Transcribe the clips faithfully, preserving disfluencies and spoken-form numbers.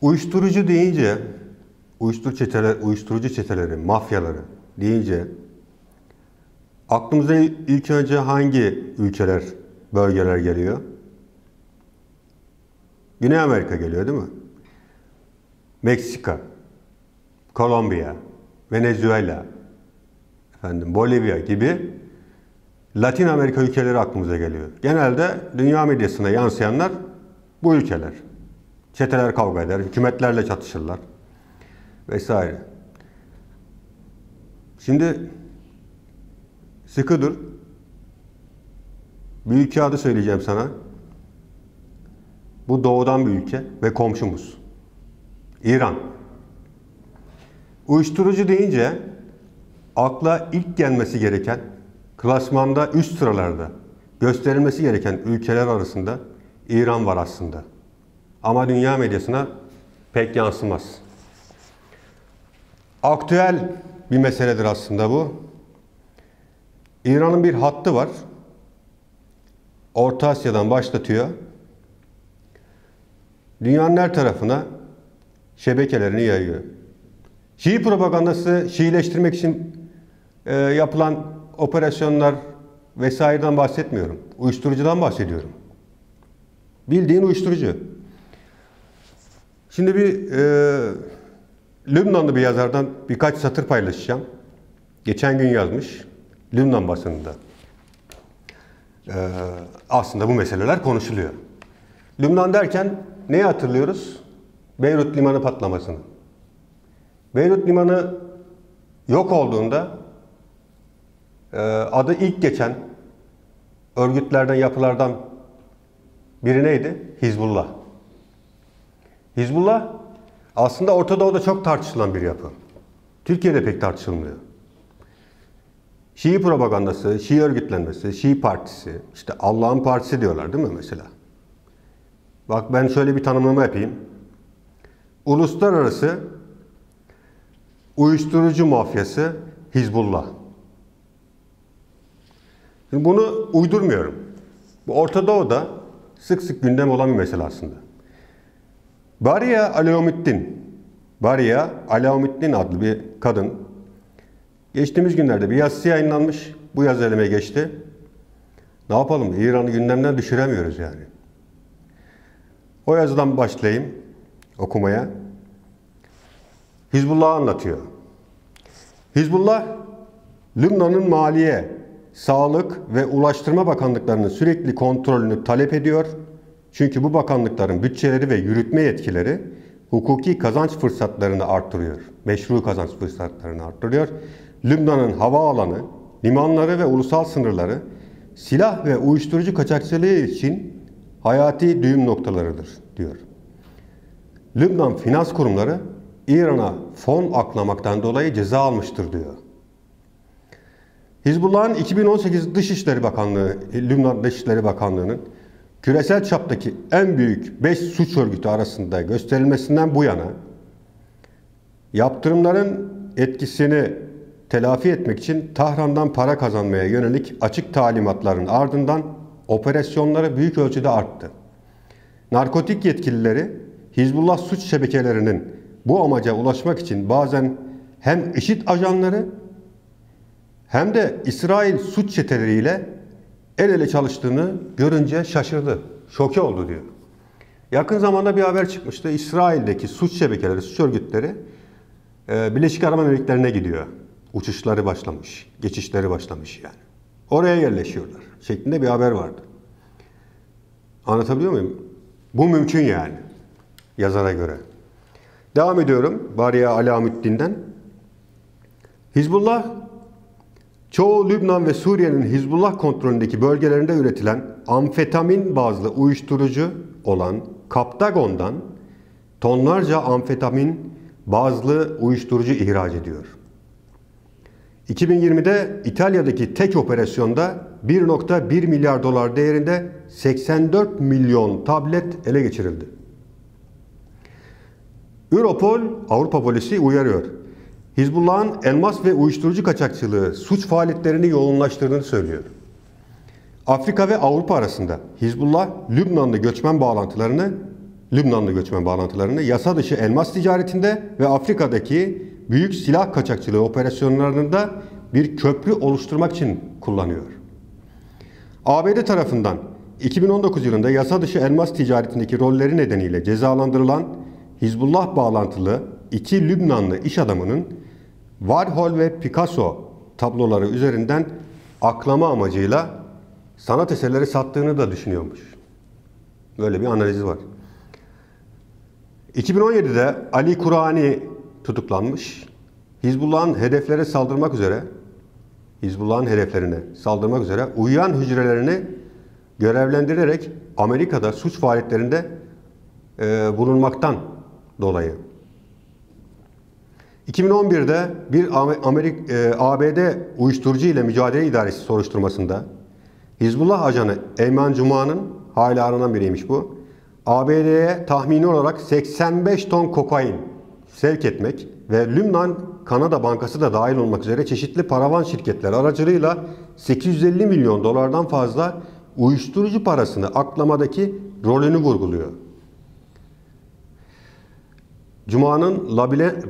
Uyuşturucu deyince, uyuşturucu çeteleri, uyuşturucu çeteleri, mafyaları deyince aklımıza ilk önce hangi ülkeler, bölgeler geliyor? Güney Amerika geliyor değil mi? Meksika, Kolombiya, Venezuela, efendim Bolivya gibi Latin Amerika ülkeleri aklımıza geliyor. Genelde dünya medyasına yansıyanlar bu ülkeler. Çeteler kavga eder, hükümetlerle çatışırlar vesaire. Şimdi sıkı dur. Bir ülke adı söyleyeceğim sana. Bu doğudan bir ülke ve komşumuz. İran. Uyuşturucu deyince akla ilk gelmesi gereken, klasmanda üst sıralarda gösterilmesi gereken ülkeler arasında İran var aslında. Ama dünya medyasına pek yansımaz. Aktüel bir meseledir aslında bu. İran'ın bir hattı var. Orta Asya'dan başlatıyor. Dünyanın her tarafına şebekelerini yayıyor. Şii propagandası, Şiileştirmek için e, yapılan operasyonlar vesaireden bahsetmiyorum. Uyuşturucudan bahsediyorum. Bildiğin uyuşturucu. Şimdi bir e, Lübnanlı bir yazardan birkaç satır paylaşacağım. Geçen gün yazmış Lübnan basınında. E, aslında bu meseleler konuşuluyor. Lübnan derken neyi hatırlıyoruz? Beyrut Limanı patlamasını. Beyrut Limanı yok olduğunda e, adı ilk geçen örgütlerden, yapılardan biri neydi? Hizbullah. Hizbullah aslında Orta Doğu'da çok tartışılan bir yapı. Türkiye'de pek tartışılmıyor. Şii propagandası, Şii örgütlenmesi, Şii partisi, işte Allah'ın partisi diyorlar değil mi mesela? Bak ben şöyle bir tanımlama yapayım. Uluslararası uyuşturucu mafyası Hizbullah. Şimdi bunu uydurmuyorum. Bu Orta Doğu'da sık sık gündem olan bir mesele aslında. Bariya Alameddin, Bariya Alameddin adlı bir kadın geçtiğimiz günlerde bir yazısı yayınlanmış. Bu yazı elime geçti. Ne yapalım? İran'ı gündemden düşüremiyoruz yani. O yazıdan başlayayım okumaya. Hizbullah anlatıyor. Hizbullah, Lübnan'ın Maliye, Sağlık ve Ulaştırma Bakanlıklarının sürekli kontrolünü talep ediyor. Çünkü bu bakanlıkların bütçeleri ve yürütme yetkileri hukuki kazanç fırsatlarını arttırıyor. Meşru kazanç fırsatlarını arttırıyor. Lübnan'ın havaalanı, limanları ve ulusal sınırları silah ve uyuşturucu kaçakçılığı için hayati düğüm noktalarıdır diyor. Lübnan finans kurumları İran'a fon aklamaktan dolayı ceza almıştır diyor. Hizbullah'ın iki bin on sekiz Dışişleri Bakanlığı, Lübnan Dışişleri Bakanlığı'nın küresel çaptaki en büyük beş suç örgütü arasında gösterilmesinden bu yana yaptırımların etkisini telafi etmek için Tahran'dan para kazanmaya yönelik açık talimatların ardından operasyonları büyük ölçüde arttı. Narkotik yetkilileri Hizbullah suç şebekelerinin bu amaca ulaşmak için bazen hem IŞİD ajanları hem de İsrail suç çeteleriyle el ele çalıştığını görünce şaşırdı. Şoke oldu diyor. Yakın zamanda bir haber çıkmıştı. İsrail'deki suç şebekeleri, suç örgütleri Birleşik Arap Emirlikleri'ne gidiyor. Uçuşları başlamış, geçişleri başlamış yani. Oraya yerleşiyorlar şeklinde bir haber vardı. Anlatabiliyor muyum? Bu mümkün yani yazara göre. Devam ediyorum Bariya Alameddin'den. Hizbullah, çoğu Lübnan ve Suriye'nin Hizbullah kontrolündeki bölgelerinde üretilen amfetamin bazlı uyuşturucu olan Kaptagon'dan tonlarca amfetamin bazlı uyuşturucu ihraç ediyor. iki bin yirmide İtalya'daki tek operasyonda bir nokta bir milyar dolar değerinde seksen dört milyon tablet ele geçirildi. Europol, Avrupa polisi uyarıyor. Hizbullah'ın elmas ve uyuşturucu kaçakçılığı suç faaliyetlerini yoğunlaştırdığını söylüyor. Afrika ve Avrupa arasında Hizbullah, Lübnanlı göçmen bağlantılarını Lübnanlı göçmen bağlantılarında, yasa dışı elmas ticaretinde ve Afrika'daki büyük silah kaçakçılığı operasyonlarında bir köprü oluşturmak için kullanıyor. A B D tarafından iki bin on dokuz yılında yasa dışı elmas ticaretindeki rolleri nedeniyle cezalandırılan Hizbullah bağlantılı iki Lübnanlı iş adamının Warhol ve Picasso tabloları üzerinden aklama amacıyla sanat eserleri sattığını da düşünüyormuş. Böyle bir analiz var. iki bin on yedi'de Ali Kur'ani tutuklanmış. Hizbullah'ın hedeflere saldırmak üzere, Hizbullah'ın hedeflerine saldırmak üzere uyuyan hücrelerini görevlendirerek Amerika'da suç faaliyetlerinde e, bulunmaktan dolayı. iki bin on bir'de bir Amerika, e, A B D Uyuşturucu ile Mücadele İdaresi soruşturmasında Hizbullah ajanı Eyman Cuma'nın, hala aranan biriymiş bu, A B D'ye tahmini olarak seksen beş ton kokain sevk etmek ve Lübnan Kanada Bankası da dahil olmak üzere çeşitli paravan şirketler aracılığıyla sekiz yüz elli milyon dolardan fazla uyuşturucu parasını aklamadaki rolünü vurguluyor. Cuma'nın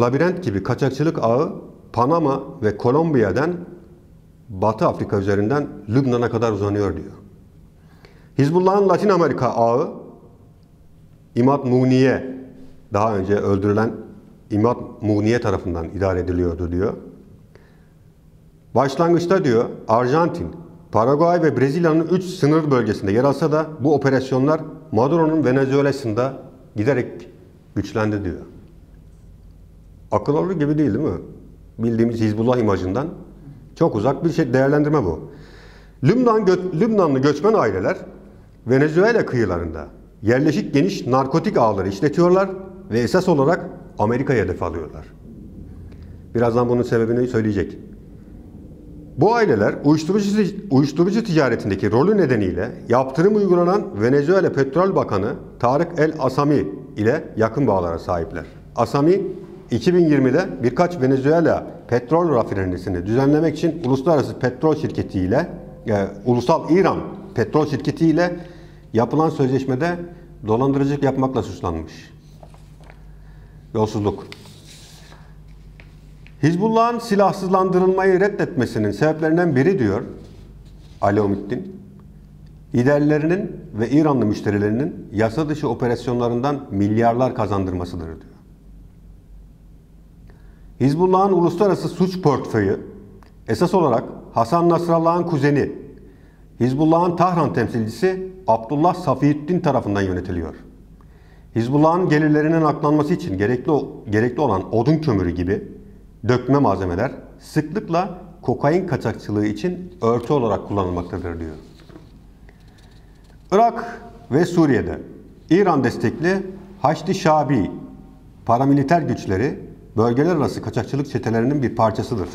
labirent gibi kaçakçılık ağı Panama ve Kolombiya'dan Batı Afrika üzerinden Lübnan'a kadar uzanıyor diyor. Hizbullah'ın Latin Amerika ağı İmad Muğniye, daha önce öldürülen İmad Muğniye tarafından idare ediliyordu diyor. Başlangıçta diyor Arjantin, Paraguay ve Brezilya'nın üç sınır bölgesinde yer alsa da bu operasyonlar Maduro'nun Venezuela'sında giderek güçlendi diyor. Akıl alır gibi değil değil mi? Bildiğimiz Hizbullah imajından çok uzak bir şey, değerlendirme bu. Lübnan gö Lübnanlı göçmen aileler Venezuela kıyılarında yerleşik geniş narkotik ağları işletiyorlar ve esas olarak Amerika'ya hedef alıyorlar. Birazdan bunun sebebini söyleyecek. Bu aileler uyuşturucu, uyuşturucu ticaretindeki rolü nedeniyle yaptırım uygulanan Venezuela Petrol Bakanı Tarık El Asami ile yakın bağlara sahipler. Asami iki bin yirmi'de birkaç Venezuela petrol rafinerisini düzenlemek için uluslararası petrol şirketiyle, yani ulusal İran petrol şirketiyle yapılan sözleşmede dolandırıcılık yapmakla suçlanmış. Yolsuzluk. Hizbullah'ın silahsızlandırılmayı reddetmesinin sebeplerinden biri diyor Ali Alameddin, liderlerinin ve İranlı müşterilerinin yasa dışı operasyonlarından milyarlar kazandırmasıdır diyor. Hizbullah'ın uluslararası suç portföyü esas olarak Hasan Nasrallah'ın kuzeni, Hizbullah'ın Tahran temsilcisi Abdullah Safiuddin tarafından yönetiliyor. Hizbullah'ın gelirlerinin aklanması için gerekli, gerekli olan odun kömürü gibi dökme malzemeler sıklıkla kokain kaçakçılığı için örtü olarak kullanılmaktadır diyor. Irak ve Suriye'de İran destekli Haşdi Şabi paramiliter güçleri bölgeler arası kaçakçılık çetelerinin bir parçasıdır.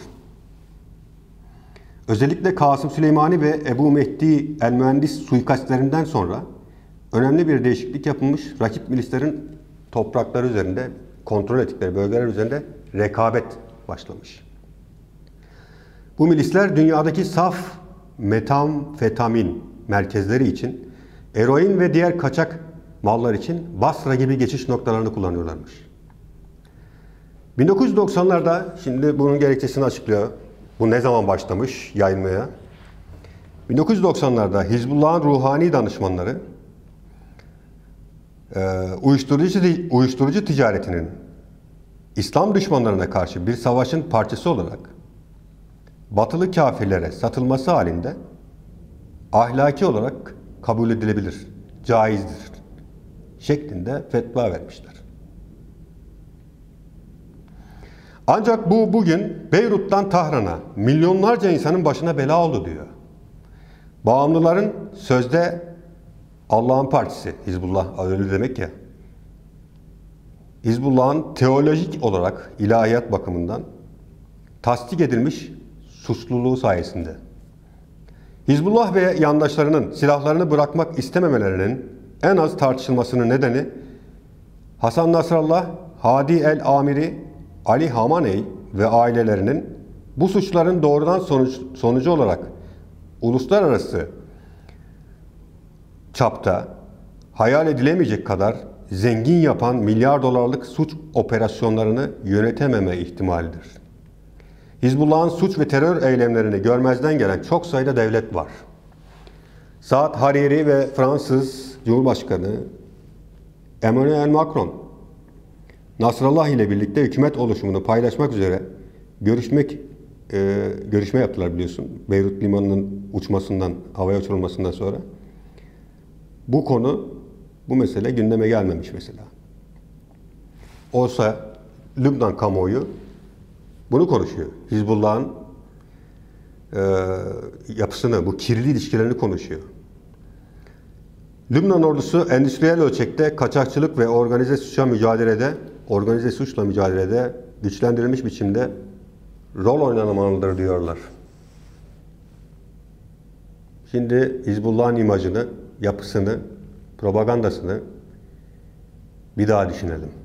Özellikle Kasım Süleymani ve Ebu Mehdi el-Mühendis suikastlerinden sonra önemli bir değişiklik yapılmış, rakip milislerin toprakları üzerinde, kontrol ettikleri bölgeler üzerinde rekabet başlamış. Bu milisler dünyadaki saf metamfetamin merkezleri için, eroin ve diğer kaçak mallar için Basra gibi geçiş noktalarını kullanıyorlarmış. bin dokuz yüz doksan'larda, şimdi bunun gerekçesini açıklıyor, bu ne zaman başlamış yayılmaya? bin dokuz yüz doksan'larda Hizbullah'ın ruhani danışmanları uyuşturucu, uyuşturucu ticaretinin İslam düşmanlarına karşı bir savaşın parçası olarak batılı kafirlere satılması halinde ahlaki olarak kabul edilebilir, caizdir şeklinde fetva vermişler. Ancak bu bugün Beyrut'tan Tahran'a milyonlarca insanın başına bela oldu diyor. Bağımlıların sözde Allah'ın partisi, Hizbullah öyle demek ya, Hizbullah'ın teolojik olarak ilahiyat bakımından tasdik edilmiş suçluluğu sayesinde Hizbullah ve yandaşlarının silahlarını bırakmak istememelerinin en az tartışılmasının nedeni Hasan Nasrallah, Hadi el Amiri, Ali Hamaney ve ailelerinin bu suçların doğrudan sonuç, sonucu olarak uluslararası çapta hayal edilemeyecek kadar zengin yapan milyar dolarlık suç operasyonlarını yönetememe ihtimalidir. Hizbullah'ın suç ve terör eylemlerini görmezden gelen çok sayıda devlet var. Saad Hariri ve Fransız Cumhurbaşkanı Emmanuel Macron, Nasrallah ile birlikte hükümet oluşumunu paylaşmak üzere görüşmek e, görüşme yaptılar biliyorsun. Beyrut limanının uçmasından, havaya uçurulmasından sonra. Bu konu, bu mesele gündeme gelmemiş mesela. Oysa Lübnan kamuoyu bunu konuşuyor. Hizbullah'ın e, yapısını, bu kirli ilişkilerini konuşuyor. Lübnan ordusu endüstriyel ölçekte kaçakçılık ve organize suçla mücadelede, organize suçla mücadelede güçlendirilmiş biçimde rol oynanmalıdır diyorlar. Şimdi Hizbullah'ın imajını, yapısını, propagandasını bir daha düşünelim.